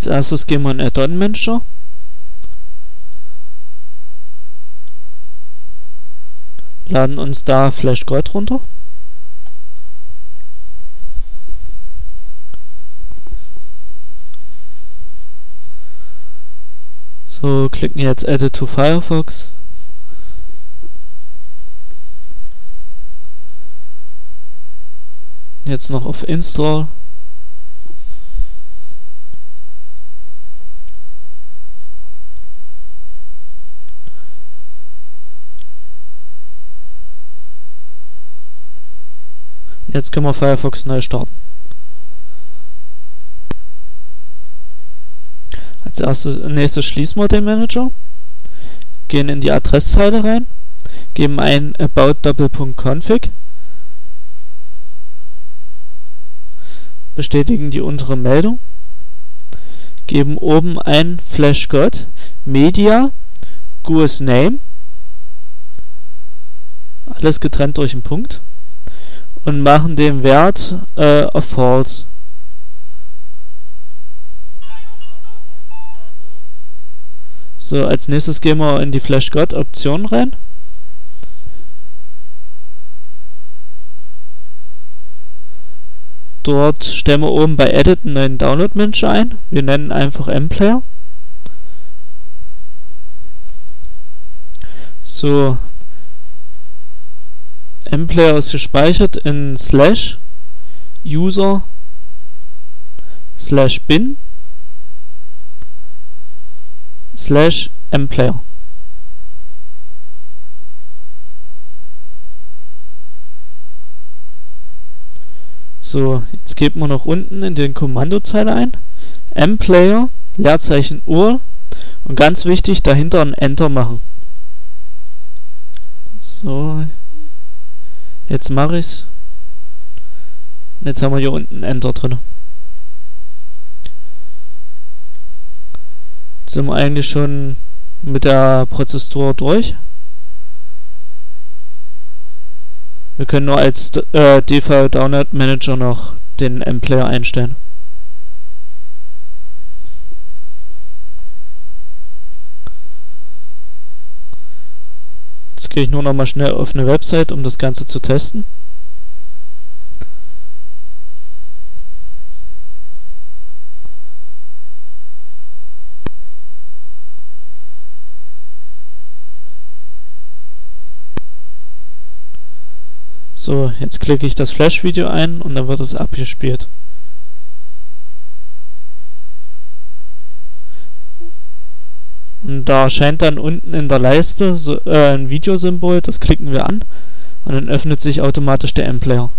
Als erstes gehen wir in Add-on Manager. Laden uns da FlashGot runter. So, klicken jetzt Edit to Firefox. Jetzt noch auf Install. Jetzt können wir Firefox neu starten. Als nächstes schließen wir den Manager, gehen in die Adresszeile rein, geben ein about::config, bestätigen die untere Meldung, geben oben ein FlashGot Media GUIS Name, alles getrennt durch einen Punkt, und machen den Wert auf False. So, als nächstes gehen wir in die FlashGot Option rein. Dort stellen wir oben bei Edit einen neuen Download Manager ein. Wir nennen einfach mplayer. So, mplayer ist gespeichert in /user/bin/mplayer. So, jetzt geben wir noch unten in den Kommandozeile ein mplayer /URL und ganz wichtig dahinter ein Enter machen. So, jetzt mache ich's. Jetzt haben wir hier unten Enter drin. Sind wir eigentlich schon mit der Prozessur durch. Wir können nur als Default Download Manager noch den mplayer einstellen. Jetzt gehe ich nur noch mal schnell auf eine Website, um das Ganze zu testen. So, jetzt klicke ich das Flash-Video ein und dann wird es abgespielt. Und da erscheint dann unten in der Leiste so, ein Videosymbol, das klicken wir an und dann öffnet sich automatisch der mplayer.